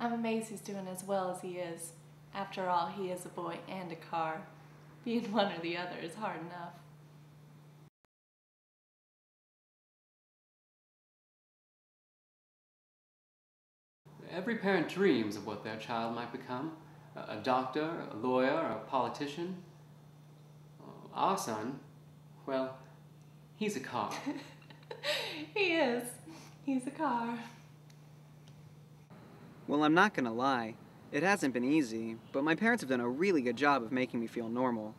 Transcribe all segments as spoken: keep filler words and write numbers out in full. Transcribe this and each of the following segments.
I'm amazed he's doing as well as he is. After all, he is a boy and a car. Being one or the other is hard enough. Every parent dreams of what their child might become. A doctor, a lawyer, a politician. Our son, well, he's a car. He is. He's a car. Well, I'm not gonna lie. It hasn't been easy, but my parents have done a really good job of making me feel normal.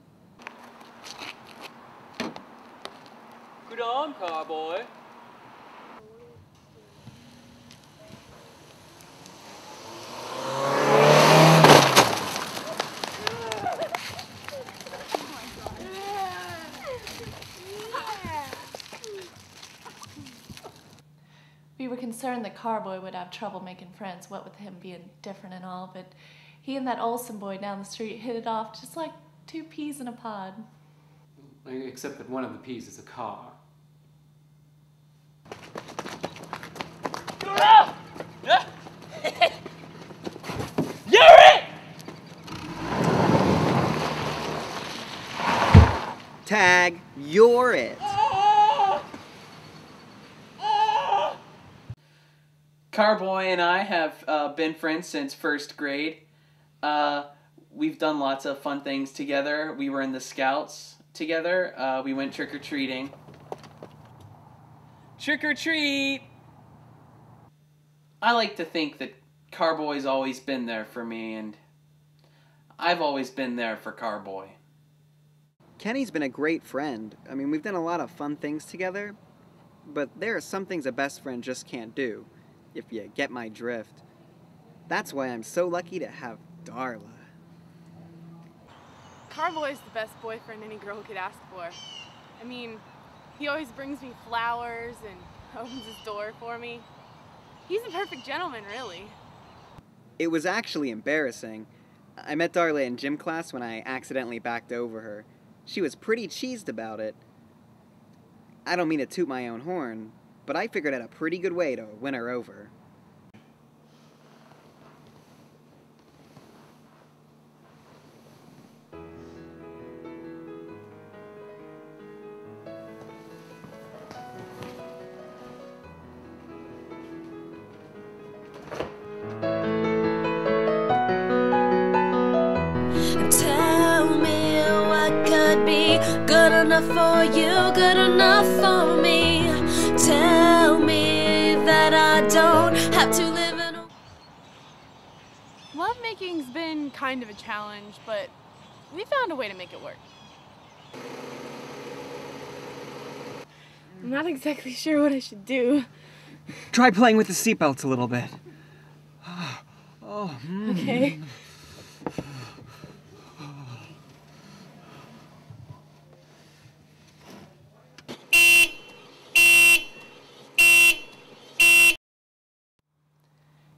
Good on, Carboy. We were concerned that Carboy would have trouble making friends, what with him being different and all, but he and that Olson boy down the street hit it off just like two peas in a pod. Except that one of the peas is a car. You're it! Tag, you're it. Carboy and I have uh, been friends since first grade. Uh, we've done lots of fun things together. We were in the Scouts together. Uh, we went trick-or-treating. Trick-or-treat! I like to think that Carboy's always been there for me, and I've always been there for Carboy. Kenny's been a great friend. I mean, we've done a lot of fun things together, but there are some things a best friend just can't do. If you get my drift. That's why I'm so lucky to have Darla. Carboy's the best boyfriend any girl could ask for. I mean, he always brings me flowers and opens his door for me. He's a perfect gentleman, really. It was actually embarrassing. I met Darla in gym class when I accidentally backed over her. She was pretty cheesed about it. I don't mean to toot my own horn, but I figured out a pretty good way to win her over. Tell me what could be good enough for you, good enough for me. Tell me that I don't have to live in a... Lovemaking's been kind of a challenge, but we found a way to make it work. I'm not exactly sure what I should do. Try playing with the seatbelts a little bit. Oh, oh, mm. Okay.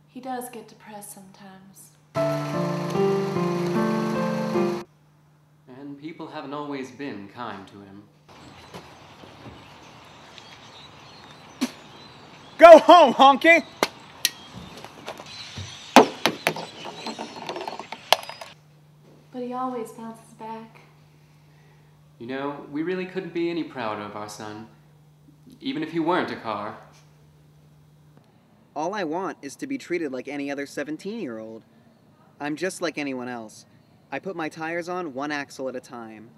He does get depressed sometimes. And people haven't always been kind to him. Go home, honky! But he always bounces back. You know, we really couldn't be any prouder of our son, even if he weren't a car. All I want is to be treated like any other seventeen-year-old. I'm just like anyone else. I put my tires on one axle at a time.